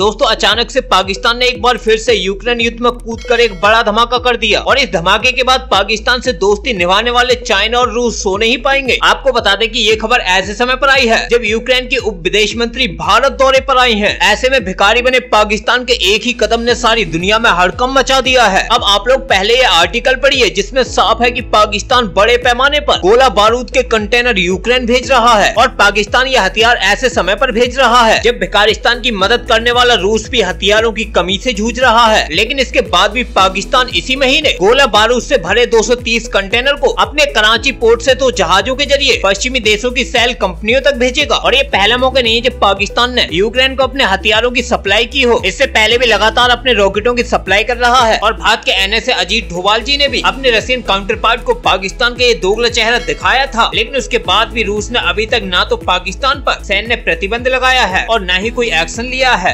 दोस्तों अचानक से पाकिस्तान ने एक बार फिर से यूक्रेन युद्ध में कूदकर एक बड़ा धमाका कर दिया और इस धमाके के बाद पाकिस्तान से दोस्ती निभाने वाले चाइना और रूस सो नहीं पाएंगे। आपको बता दें कि ये खबर ऐसे समय पर आई है जब यूक्रेन के उप विदेश मंत्री भारत दौरे पर आई हैं। ऐसे में भिखारी बने पाकिस्तान के एक ही कदम ने सारी दुनिया में हड़कंप मचा दिया है। अब आप लोग पहले ये आर्टिकल पढ़िए जिसमें साफ है कि पाकिस्तान बड़े पैमाने पर गोला बारूद के कंटेनर यूक्रेन भेज रहा है और पाकिस्तान ये हथियार ऐसे समय पर भेज रहा है जब भिखारिस्तान की मदद करने वाला रूस भी हथियारों की कमी से जूझ रहा है। लेकिन इसके बाद भी पाकिस्तान इसी महीने गोला बारूद से भरे 230 कंटेनर को अपने कराची पोर्ट से तो जहाजों के जरिए पश्चिमी देशों की सैल कंपनियों तक भेजेगा और ये पहला मौका नहीं है जब पाकिस्तान ने यूक्रेन को अपने हथियारों की सप्लाई की हो। इससे पहले भी लगातार अपने रॉकेटों की सप्लाई कर रहा है और भारत के NSA अजीत डोवाल जी ने भी अपने रशियन काउंटर पार्ट को पाकिस्तान के ये दोगला चेहरा दिखाया था। लेकिन उसके बाद भी रूस ने अभी तक ना तो पाकिस्तान पर सैन्य प्रतिबंध लगाया है और न ही कोई एक्शन लिया है।